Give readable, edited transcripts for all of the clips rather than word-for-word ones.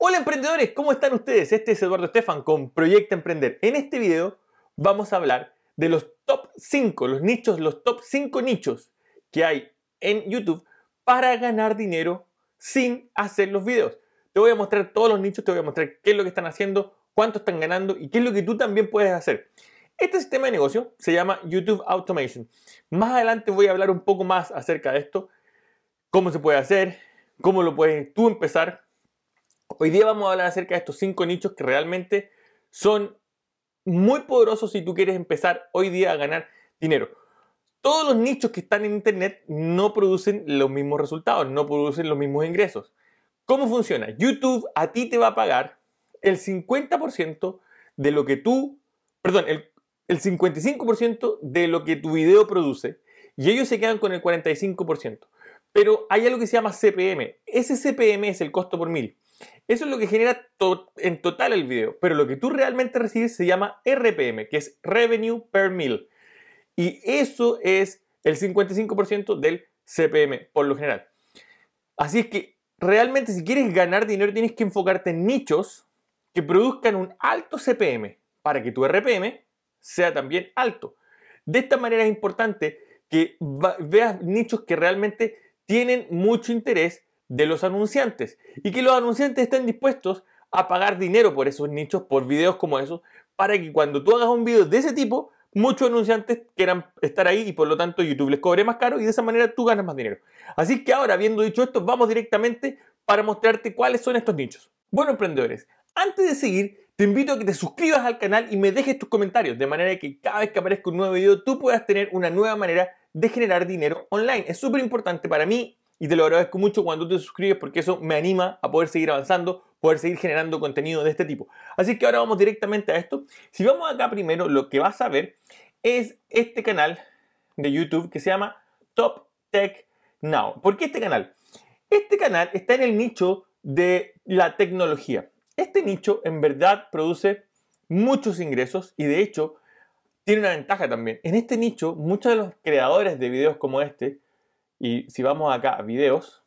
Hola emprendedores, ¿cómo están ustedes? Este es Eduardo Esteffan con Proyecta Emprender. En este video vamos a hablar de los top 5, los top 5 nichos que hay en YouTube para ganar dinero sin hacer los videos. Te voy a mostrar todos los nichos, te voy a mostrar qué es lo que están haciendo, cuánto están ganando y qué es lo que tú también puedes hacer. Este sistema de negocio se llama YouTube Automation. Más adelante voy a hablar un poco más acerca de esto, cómo se puede hacer, cómo lo puedes tú empezar. Hoy día vamos a hablar acerca de estos 5 nichos que realmente son muy poderosos si tú quieres empezar hoy día a ganar dinero. Todos los nichos que están en internet no producen los mismos resultados, no producen los mismos ingresos. ¿Cómo funciona? YouTube a ti te va a pagar el 50% de lo que tú, perdón, el 55% de lo que tu video produce y ellos se quedan con el 45%. Pero hay algo que se llama CPM. Ese CPM es el costo por mil. Eso es lo que genera en total el video, pero lo que tú realmente recibes se llama RPM, que es Revenue Per Mil. Y eso es el 55% del CPM, por lo general. Así es que realmente si quieres ganar dinero tienes que enfocarte en nichos que produzcan un alto CPM para que tu RPM sea también alto. De esta manera es importante que veas nichos que realmente tienen mucho interés de los anunciantes y que los anunciantes estén dispuestos a pagar dinero por esos nichos, por videos como esos, para que cuando tú hagas un video de ese tipo, muchos anunciantes quieran estar ahí y por lo tanto YouTube les cobre más caro y de esa manera tú ganas más dinero. Así que ahora, habiendo dicho esto, vamos directamente para mostrarte cuáles son estos nichos. Bueno, emprendedores, antes de seguir, te invito a que te suscribas al canal y me dejes tus comentarios, de manera que cada vez que aparezca un nuevo video, tú puedas tener una nueva manera de generar dinero online. Es súper importante para mí. Y te lo agradezco mucho cuando te suscribes porque eso me anima a poder seguir avanzando, poder seguir generando contenido de este tipo. Así que ahora vamos directamente a esto. Si vamos acá primero, lo que vas a ver es este canal de YouTube que se llama Top Tech Now. ¿Por qué este canal? Este canal está en el nicho de la tecnología. Este nicho en verdad produce muchos ingresos y de hecho tiene una ventaja también. En este nicho, muchos de los creadores de videos como este, y si vamos acá a videos,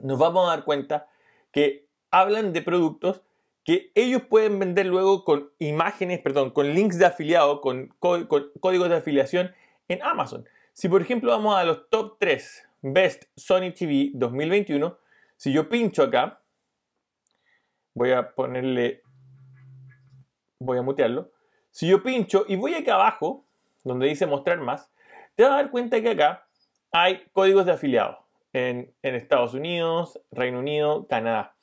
nos vamos a dar cuenta que hablan de productos que ellos pueden vender luego con imágenes, perdón, con links de afiliado, con códigos de afiliación en Amazon. Si por ejemplo vamos a los top 3 Best Sony TV 2021, si yo pincho acá, voy a ponerle, voy a mutearlo. Si yo pincho y voy acá abajo, donde dice mostrar más, te vas a dar cuenta que acá hay códigos de afiliados en Estados Unidos, Reino Unido, Canadá,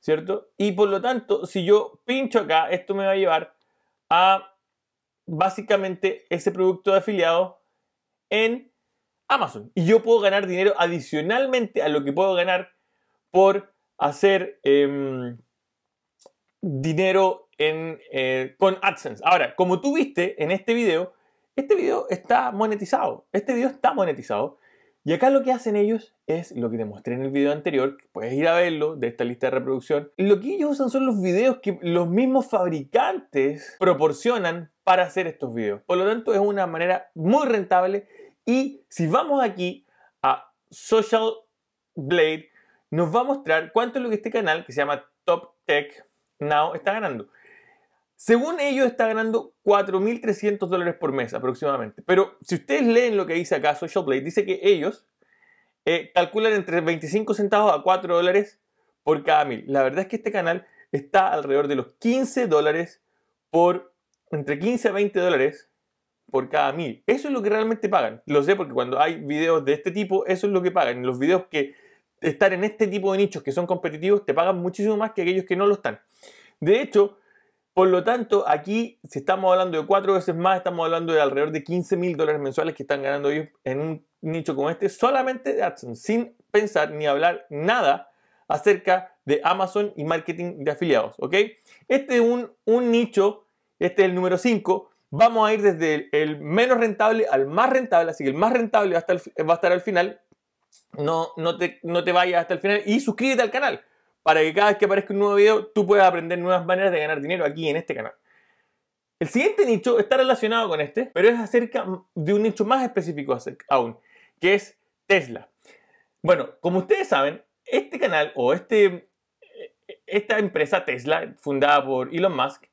¿cierto? Y por lo tanto, si yo pincho acá, esto me va a llevar a básicamente ese producto de afiliado en Amazon. Y yo puedo ganar dinero adicionalmente a lo que puedo ganar por hacer dinero con AdSense. Ahora, como tú viste en este video está monetizado, y acá lo que hacen ellos es lo que te mostré en el video anterior, que puedes ir a verlo, de esta lista de reproducción. Lo que ellos usan son los videos que los mismos fabricantes proporcionan para hacer estos videos. Por lo tanto, es una manera muy rentable y si vamos aquí a Social Blade, nos va a mostrar cuánto es lo que este canal, que se llama Top Tech Now, está ganando. Según ellos está ganando $4.300 por mes aproximadamente. Pero si ustedes leen lo que dice acá Social Blade, dice que ellos calculan entre 25 centavos a $4 por cada mil. La verdad es que este canal está alrededor de los $15 por, entre 15 a $20 por cada mil. Eso es lo que realmente pagan. Lo sé porque cuando hay videos de este tipo, eso es lo que pagan. Los videos que están en este tipo de nichos que son competitivos te pagan muchísimo más que aquellos que no lo están. De hecho, por lo tanto, aquí, si estamos hablando de 4 veces más, estamos hablando de alrededor de $15.000 mensuales que están ganando ellos en un nicho como este, solamente de AdSense, sin pensar ni hablar nada acerca de Amazon y marketing de afiliados, ¿ok? Este es un nicho, este es el número 5. Vamos a ir desde el menos rentable al más rentable, así que el más rentable va a estar al final. No te vayas hasta el final y suscríbete al canal, para que cada vez que aparezca un nuevo video, tú puedas aprender nuevas maneras de ganar dinero aquí en este canal. El siguiente nicho está relacionado con este, pero es acerca de un nicho más específico aún, que es Tesla. Bueno, como ustedes saben, este canal o este esta empresa Tesla, fundada por Elon Musk,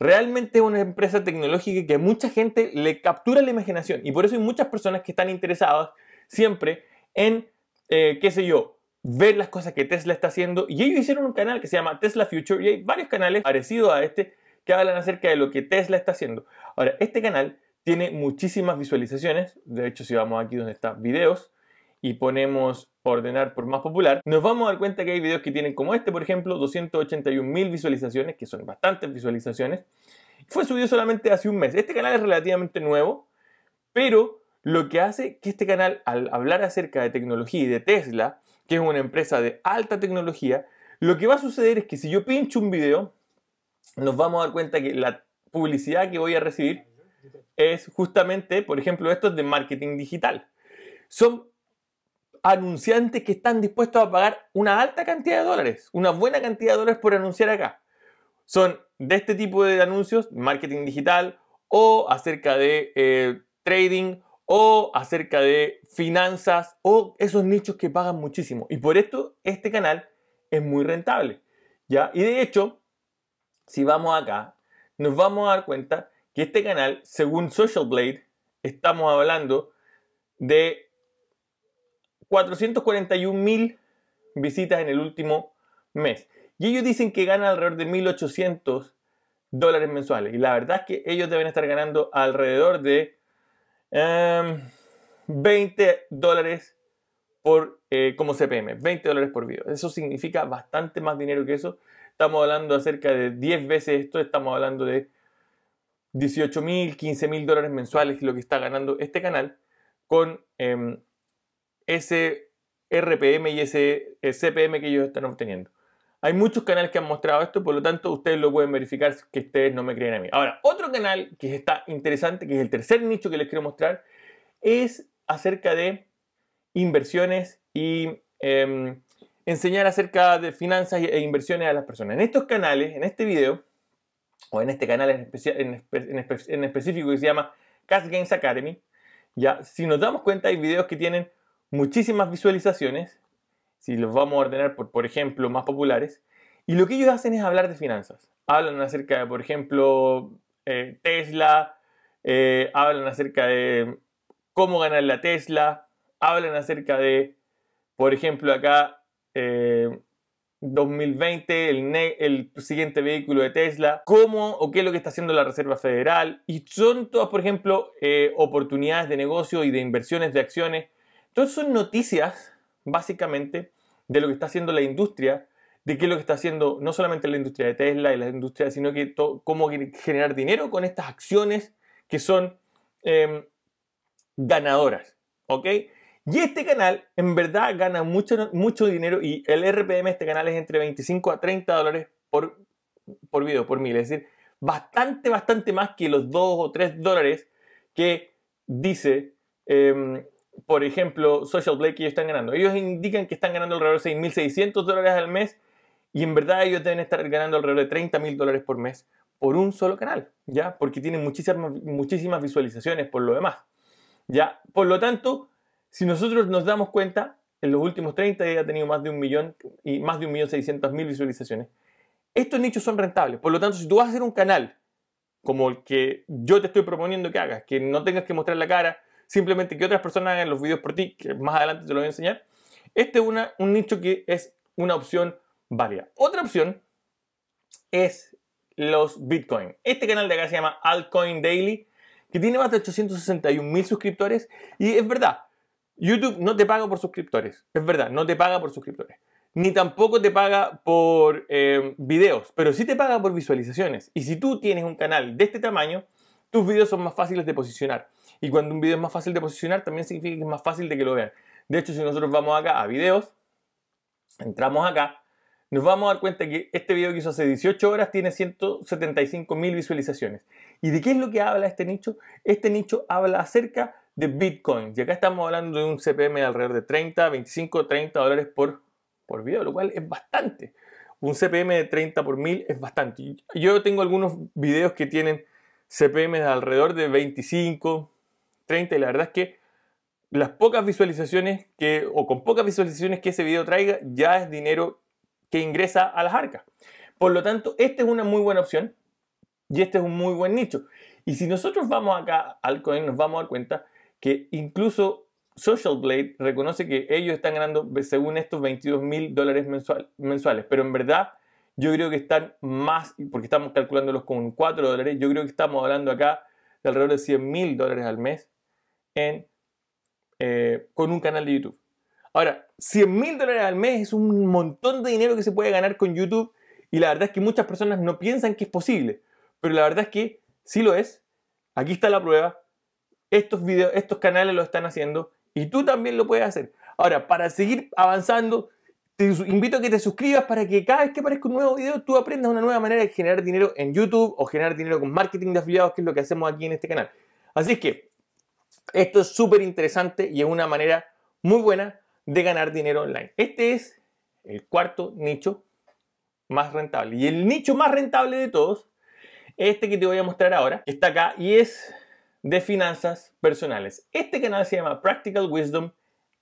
realmente es una empresa tecnológica que a mucha gente le captura la imaginación. Y por eso hay muchas personas que están interesadas siempre en, qué sé yo, ver las cosas que Tesla está haciendo. Y ellos hicieron un canal que se llama Tesla Future y hay varios canales parecidos a este que hablan acerca de lo que Tesla está haciendo. Ahora, este canal tiene muchísimas visualizaciones. De hecho, si vamos aquí donde está videos y ponemos ordenar por más popular, nos vamos a dar cuenta que hay videos que tienen como este, por ejemplo, 281.000 visualizaciones, que son bastantes visualizaciones. Fue subido solamente hace un mes. Este canal es relativamente nuevo, pero lo que hace que este canal, al hablar acerca de tecnología y de Tesla, que es una empresa de alta tecnología, lo que va a suceder es que si yo pincho un video, nos vamos a dar cuenta que la publicidad que voy a recibir es justamente, por ejemplo, estos de marketing digital. Son anunciantes que están dispuestos a pagar una alta cantidad de dólares, una buena cantidad de dólares por anunciar acá. Son de este tipo de anuncios, marketing digital o acerca de trading o acerca de finanzas o esos nichos que pagan muchísimo. Y por esto este canal es muy rentable, ¿ya? Y de hecho, si vamos acá, nos vamos a dar cuenta que este canal, según Social Blade, estamos hablando de 441.000 visitas en el último mes. Y ellos dicen que ganan alrededor de $1.800 mensuales. Y la verdad es que ellos deben estar ganando alrededor de $20 por, como CPM, $20 por video. Eso significa bastante más dinero que eso. Estamos hablando acerca de 10 veces esto. Estamos hablando de $18.000, $15.000 mensuales, lo que está ganando este canal con ese RPM y ese CPM que ellos están obteniendo. Hay muchos canales que han mostrado esto, por lo tanto ustedes lo pueden verificar, que ustedes no me creen a mí. Ahora, otro canal que está interesante, que es el tercer nicho que les quiero mostrar, es acerca de inversiones y enseñar acerca de finanzas e inversiones a las personas. En estos canales, en este video, o en este canal en específico que se llama Cash Games Academy, ya, si nos damos cuenta hay videos que tienen muchísimas visualizaciones, si los vamos a ordenar por ejemplo, más populares, y lo que ellos hacen es hablar de finanzas. Hablan acerca de, por ejemplo, Tesla, hablan acerca de cómo ganar la Tesla, hablan acerca de, por ejemplo, acá 2020, el siguiente vehículo de Tesla, cómo o qué es lo que está haciendo la Reserva Federal, y son todas, por ejemplo, oportunidades de negocio y de inversiones de acciones. Entonces son noticias, básicamente, de lo que está haciendo la industria, de qué es lo que está haciendo no solamente la industria de Tesla y la industria, sino que cómo generar dinero con estas acciones que son ganadoras, ¿ok? Y este canal, en verdad, gana mucho, mucho dinero y el RPM de este canal es entre $25 a $30 por video, por mil. Es decir, bastante, bastante más que los $2 o $3 que dice... por ejemplo, Social Blade, que ellos están ganando. Ellos indican que están ganando alrededor de $6.600 al mes y en verdad ellos deben estar ganando alrededor de $30.000 por mes por un solo canal, ¿ya? Porque tienen muchísimas visualizaciones por lo demás, ¿ya? Por lo tanto, si nosotros nos damos cuenta, en los últimos 30 días ha tenido más de 1.000.000 y más de 1.600.000 visualizaciones. Estos nichos son rentables. Por lo tanto, si tú vas a hacer un canal como el que yo te estoy proponiendo que hagas, que no tengas que mostrar la cara, simplemente que otras personas hagan los videos por ti, que más adelante te lo voy a enseñar. Este es un nicho que es una opción válida. Otra opción es los Bitcoin. Este canal de acá se llama Altcoin Daily, que tiene más de 861.000 suscriptores. Y es verdad, YouTube no te paga por suscriptores. Es verdad, no te paga por suscriptores. Ni tampoco te paga por videos, pero sí te paga por visualizaciones. Y si tú tienes un canal de este tamaño, tus videos son más fáciles de posicionar. Y cuando un video es más fácil de posicionar, también significa que es más fácil de que lo vean. De hecho, si nosotros vamos acá a videos, entramos acá, nos vamos a dar cuenta que este video que hizo hace 18 horas tiene 175.000 visualizaciones. ¿Y de qué es lo que habla este nicho? Este nicho habla acerca de Bitcoin. Y acá estamos hablando de un CPM de alrededor de $30, $25, $30 por video, lo cual es bastante. Un CPM de 30 por 1000 es bastante. Yo tengo algunos videos que tienen CPM de alrededor de 25, 30, y la verdad es que las pocas visualizaciones que, o con pocas visualizaciones que ese video traiga, ya es dinero que ingresa a las arcas. Por lo tanto, esta es una muy buena opción y este es un muy buen nicho. Y si nosotros vamos acá al Altcoin, nos vamos a dar cuenta que incluso Social Blade reconoce que ellos están ganando, según estos, $22.000 mensuales. Pero en verdad, yo creo que están más, porque estamos calculándolos con $4, yo creo que estamos hablando acá de alrededor de $100.000 al mes con un canal de YouTube. Ahora, $100.000 al mes es un montón de dinero que se puede ganar con YouTube, y la verdad es que muchas personas no piensan que es posible, pero la verdad es que sí lo es. Aquí está la prueba. Estos videos, estos canales lo están haciendo y tú también lo puedes hacer. Ahora, para seguir avanzando, te invito a que te suscribas para que cada vez que aparezca un nuevo video tú aprendas una nueva manera de generar dinero en YouTube o generar dinero con marketing de afiliados, que es lo que hacemos aquí en este canal. Así es que esto es súper interesante y es una manera muy buena de ganar dinero online. Este es el cuarto nicho más rentable. Y el nicho más rentable de todos, este que te voy a mostrar ahora, está acá y es de finanzas personales. Este canal se llama Practical Wisdom.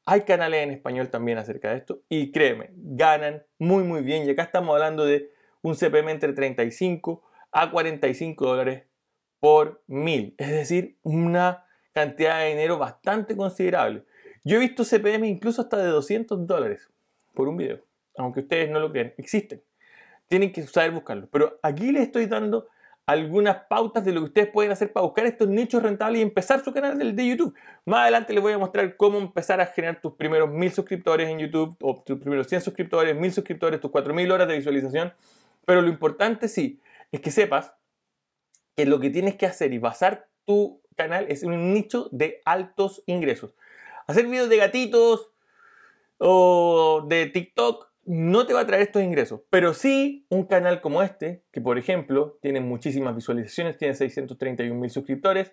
Hay canales en español también acerca de esto. Y créeme, ganan muy muy bien. Y acá estamos hablando de un CPM entre $35 a $45 por 1000. Es decir, una cantidad de dinero bastante considerable. Yo he visto CPM incluso hasta de $200 por un video. Aunque ustedes no lo crean, existen. Tienen que saber buscarlo. Pero aquí les estoy dando algunas pautas de lo que ustedes pueden hacer para buscar estos nichos rentables y empezar su canal de YouTube. Más adelante les voy a mostrar cómo empezar a generar tus primeros 1000 suscriptores en YouTube, o tus primeros 100 suscriptores, 1000 suscriptores, tus 4000 horas de visualización. Pero lo importante sí es que sepas que lo que tienes que hacer y basar tu canal es un nicho de altos ingresos. Hacer videos de gatitos o de TikTok no te va a traer estos ingresos, pero sí un canal como este, que por ejemplo tiene muchísimas visualizaciones, tiene 631.000 suscriptores,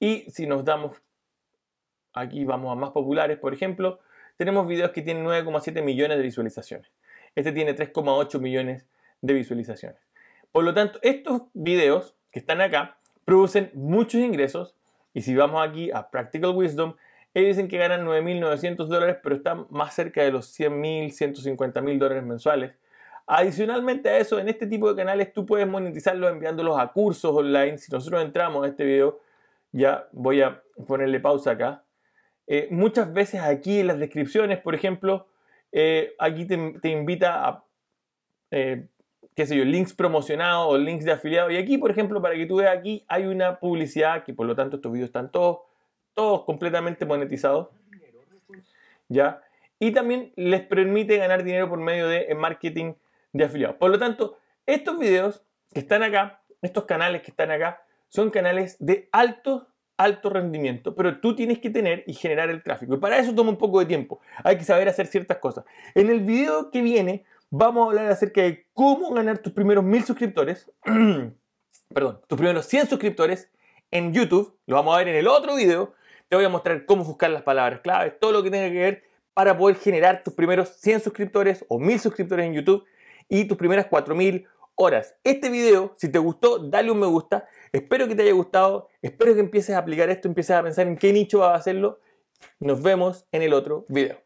y si nos damos, aquí vamos a más populares, por ejemplo, tenemos videos que tienen 9,7 millones de visualizaciones. Este tiene 3,8 millones de visualizaciones. Por lo tanto, estos videos que están acá producen muchos ingresos, y si vamos aquí a Practical Wisdom, ellos dicen que ganan $9.900, pero están más cerca de los $100.000, $150.000 mensuales. Adicionalmente a eso, en este tipo de canales tú puedes monetizarlos enviándolos a cursos online. Si nosotros entramos a este video, ya voy a ponerle pausa acá. Muchas veces aquí en las descripciones, por ejemplo, aquí te invita a, qué sé yo, links promocionados o links de afiliados. Y aquí, por ejemplo, para que tú veas, aquí hay una publicidad que, por lo tanto, estos videos están todos completamente monetizados, ¿ya? Y también les permite ganar dinero por medio de marketing de afiliados. Por lo tanto, estos videos que están acá, estos canales que están acá, son canales de alto rendimiento, pero tú tienes que tener y generar el tráfico. Y para eso toma un poco de tiempo. Hay que saber hacer ciertas cosas. En el video que viene vamos a hablar acerca de cómo ganar tus primeros 1000 suscriptores, perdón, tus primeros 100 suscriptores en YouTube. Lo vamos a ver en el otro video. Te voy a mostrar cómo buscar las palabras claves, todo lo que tenga que ver para poder generar tus primeros 100 suscriptores o 1000 suscriptores en YouTube y tus primeras 4000 horas. Este video, si te gustó, dale un me gusta. Espero que te haya gustado. Espero que empieces a aplicar esto, empieces a pensar en qué nicho vas a hacerlo. Nos vemos en el otro video.